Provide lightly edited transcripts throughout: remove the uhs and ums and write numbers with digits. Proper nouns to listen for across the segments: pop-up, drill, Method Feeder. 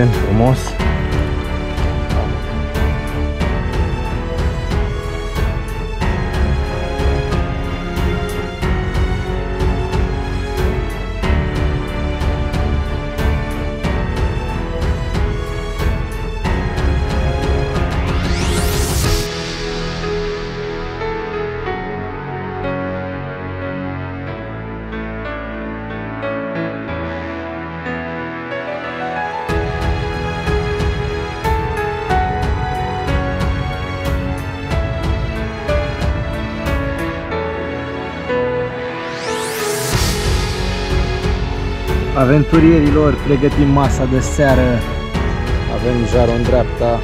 atent, frumos. Aventurierilor, pregătim masa de seară. Avem jarul în dreapta.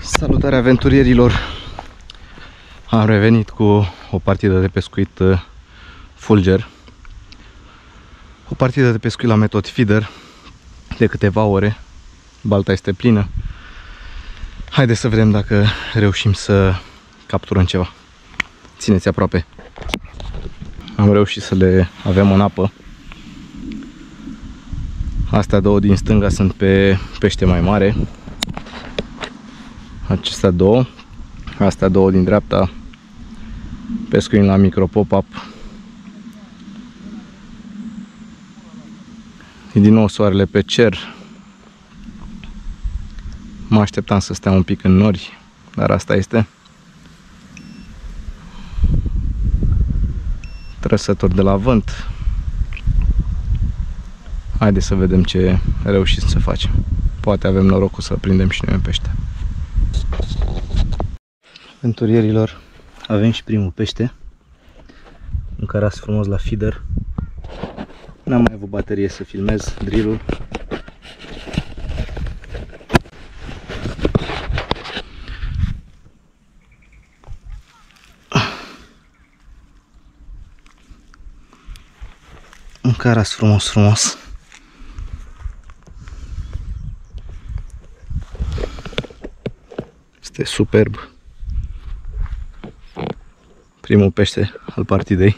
Salutare aventurierilor! Am revenit cu o partidă de pescuit fulger. O partidă de pescuit la Method Feeder de câteva ore. Balta este plină. Haideți să vedem dacă reușim să capturăm ceva. Țineți aproape. Am reușit să le avem în apă. Astea două din stânga sunt pe pește mai mare. Acestea două, astea două din dreapta, pescuim la micro pop-up. Din nou soarele pe cer. Mă așteptam să stea un pic în nori, dar asta este. Trăsături de la vânt. Haideți să vedem ce reușim să facem. Poate avem norocul să prindem și noi un pește. Aventurierilor, avem și primul pește. Un caras frumos la feeder. N-am mai avut baterie să filmez drill-ul. Un caras frumos. Este superb. Primul pește al partidei.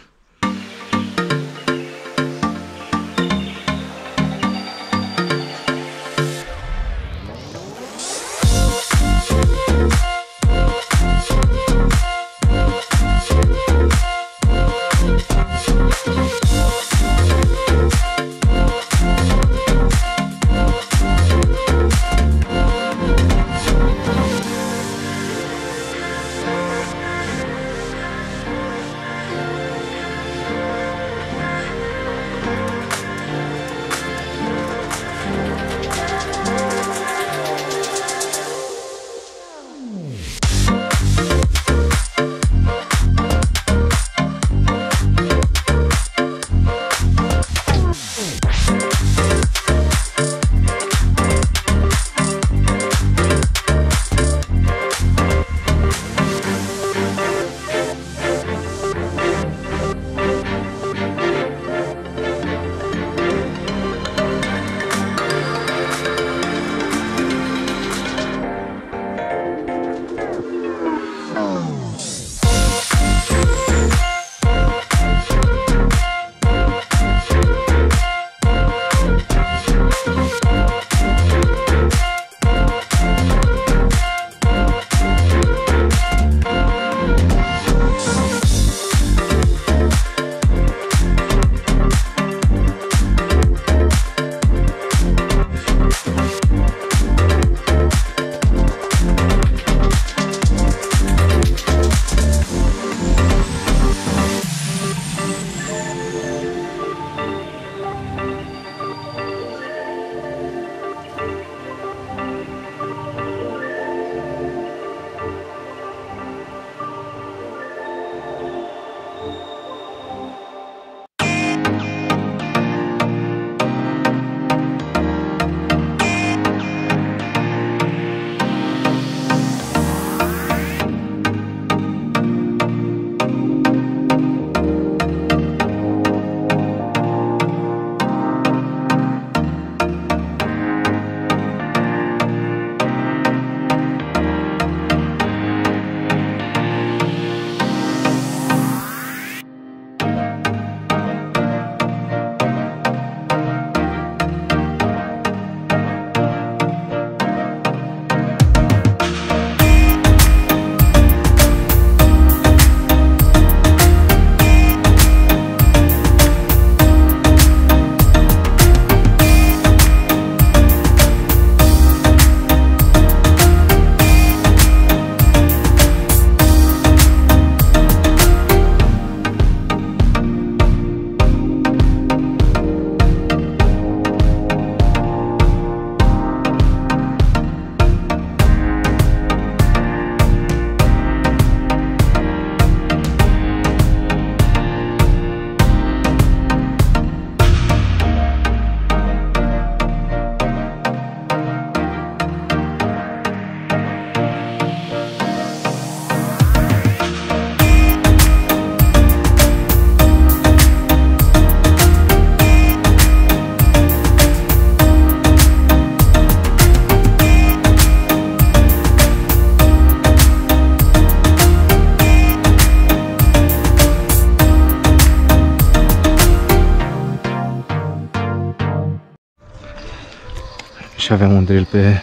Aici aveam un drill pe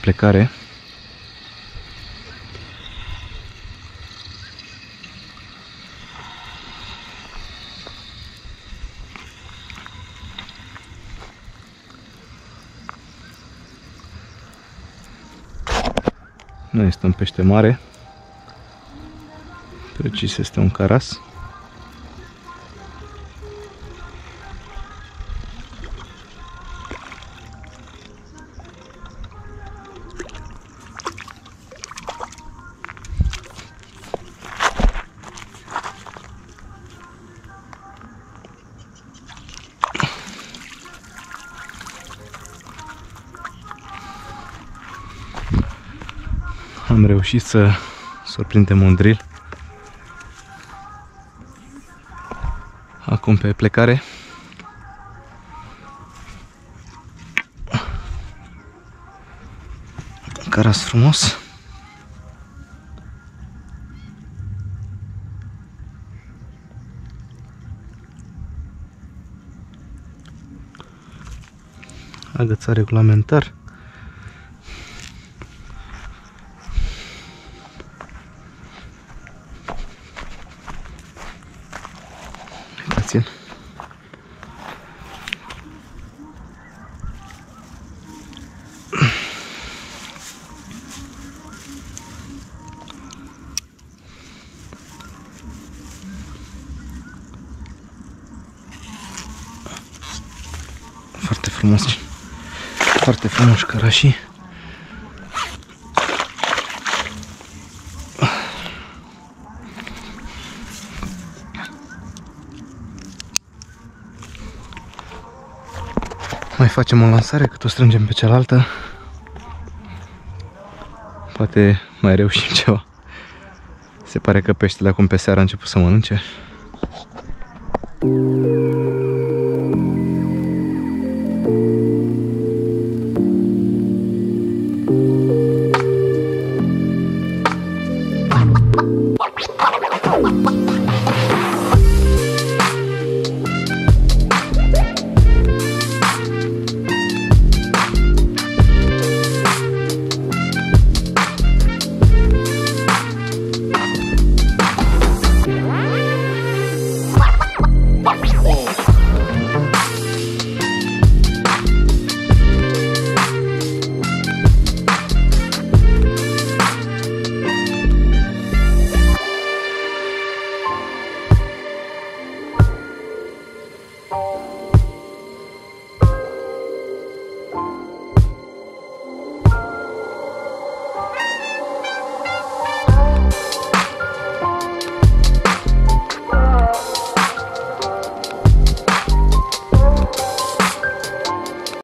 plecare. Nu este un pește mare, precis este un caras. Am reușit să surprindem un drill. Acum pe plecare. Caras frumos. Agățat regulamentar. Foarte frumos, foarte frumos carașii. Mai facem o lansare, cât o strângem pe cealaltă. Poate mai reușim ceva. Se pare că peștele acum pe seara a început să mănânce.